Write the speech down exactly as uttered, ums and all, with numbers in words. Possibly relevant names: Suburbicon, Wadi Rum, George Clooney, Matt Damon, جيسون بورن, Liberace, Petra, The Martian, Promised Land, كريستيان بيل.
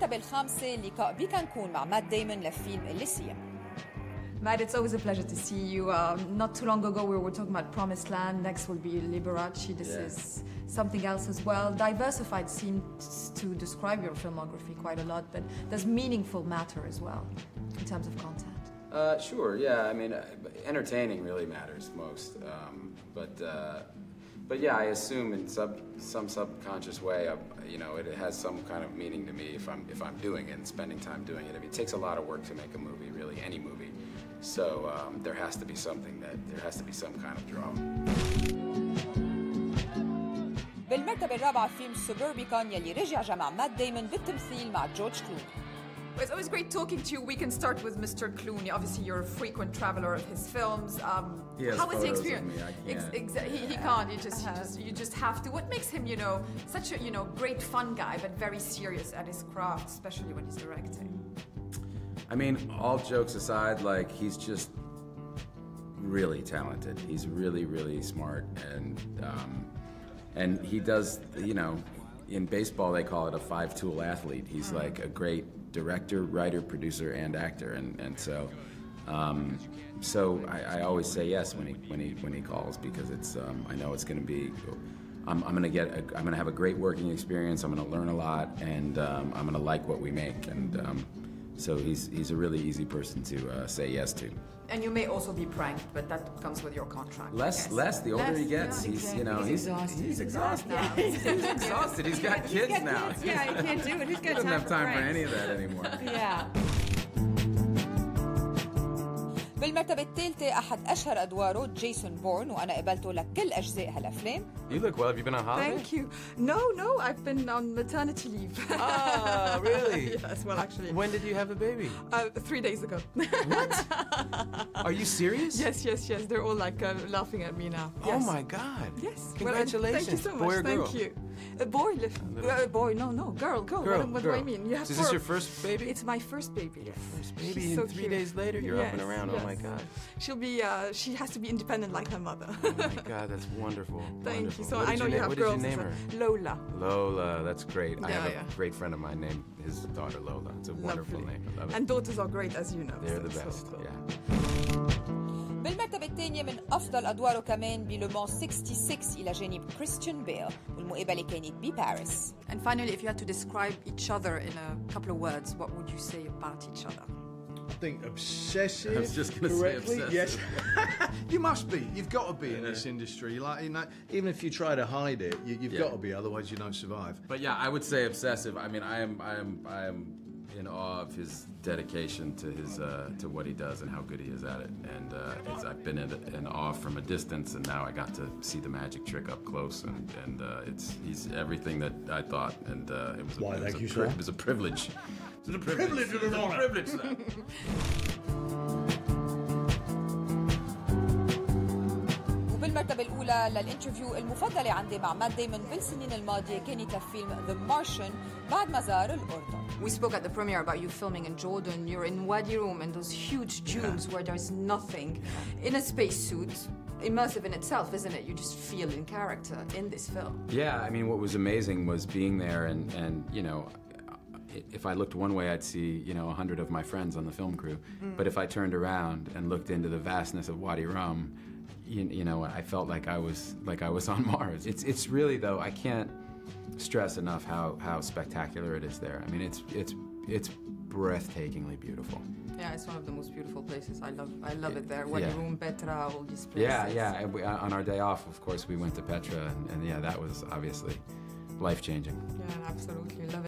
المرتبة الخامسة لقاء بكانكون مع مات ديمون لفيلم الليسية. Matt, it's always a pleasure to see you. Um, not too long ago, we were talking about Promised Land. Next will be Liberace. This yeah. is something else as well. Diversified seems to describe your filmography quite a lot, but there's meaningful matter as well in terms of content. Uh, sure, yeah. I mean, uh, entertaining really matters most. Um, but uh, but yeah, I assume in sub, some subconscious way, uh, you know, it, it has some kind of meaning to me if I'm if I'm doing it and spending time doing it. I mean, it takes a lot of work to make a movie, really, any movie. So um, there has to be something that there has to be some kind of draw. بالمرتبة الرابعة فيلم Suburbicon يلي رجع جمع مات ديمون بالتمثيل مع جورج كلوني. It's always great talking to you. We can start with Mister Clooney. Obviously, you're a frequent traveler of his films. Um, he has how was the experience? Ex yeah. he, he can't. You just, uh-huh. you just, you just have to. What makes him, you know, such a, you know, great fun guy, but very serious at his craft, especially when he's directing. I mean, all jokes aside, like, he's just really talented. He's really, really smart, and um, and he does, you know, in baseball they call it a five-tool athlete. He's like a great director, writer, producer, and actor, and and so um, so I, I always say yes when he when he when he calls because it's um, I know it's going to be. I'm, I'm gonna get. A, I'm gonna have a great working experience. I'm gonna learn a lot, and um, I'm gonna like what we make, and. Um, So he's, he's a really easy person to uh, say yes to. And you may also be pranked, but that comes with your contract. Less, less the older less, he gets, yeah, he's, exactly. you know, he's, he's exhausted. He's exhausted. He's exhausted. He's, exhausted. he's, exhausted. he's got he's kids got now. Kids. Yeah, he can't do it. He's got he doesn't time have time for, for any of that anymore. yeah. بالمرتبة الثالثة أحد أشهر أدواره جيسون بورن وأنا قبلته لكل أجزاء هالأفلام. You look well. Have you been on holiday? Thank you. No, no. I've been on maternity leave. Ah, really? Yes. Well, actually. When did you have a baby? Uh, three days ago. What? Are you serious? Yes, yes, yes. They're all like uh, laughing at me now. Yes. Oh my God. Yes. Congratulations. Thank you so much. Boy or girl? Thank you. A boy. A boy. No, no. Girl. Girl. girl what what girl. do I mean? You have so is this your first baby? It's my first baby. Your first baby. She's and so three cute. days later, you're yes. up and around. Yes. Oh my God. She'll be, uh, she has to be independent like her mother. Oh my God, that's wonderful. Thank wonderful. you. So I know you, you have what girls. What did you name her? Lola. Lola, that's great. Yeah, I have yeah. a great friend of mine named his daughter Lola. It's a wonderful Lovely. name. I love it. And daughters are great, as you know. They're so, the best, so cool. yeah. بالمرتبة الثانية من أفضل أدواره كمان بلومون sixty-six إلى جانب كريستيان بيل والمقابلة كانت بباريس. And finally, if you had to describe each other in a couple of words, what would you say about each other? I think obsessive. I was just going to say obsessive. Yes. You must be. You've got to be yeah. in this industry. Like, you know, even if you try to hide it, you, you've yeah. got to be. Otherwise, you don't survive. But yeah, I would say obsessive. I mean, I am, I am, I am in awe of his dedication to his uh, to what he does and how good he is at it. And uh, it's, I've been in, in awe from a distance, and now I got to see the magic trick up close. And, and uh, it's he's everything that I thought. And uh, it was a, Why, it was thank a, you, sir. It was a privilege. It's a privilege. It's a privilege. وبالمرتبة الأولى للانترفيو المفضلة عندي مع مات ديمون بالسنين الماضية كانت فيلم The Martian بعد ما زار الأردن. We spoke at the premiere about you filming in Jordan. You're in Wadi Rum and those huge dunes yeah. where there's nothing, in a spacesuit. Immersive in itself, isn't it? You just feel in character in this film. Yeah, I mean, what was amazing was being there and and you know. If I looked one way, I'd see, you know, a hundred of my friends on the film crew. Mm. But if I turned around and looked into the vastness of Wadi Rum, you, you know, I felt like I was like I was on Mars. It's it's really though I can't stress enough how how spectacular it is there. I mean, it's it's it's breathtakingly beautiful. Yeah, it's one of the most beautiful places. I love I love it, it there. Wadi yeah. Rum, Petra, all these places. Yeah, yeah. We, on our day off, of course, we went to Petra, and, and yeah, that was obviously life-changing. Yeah, absolutely love it.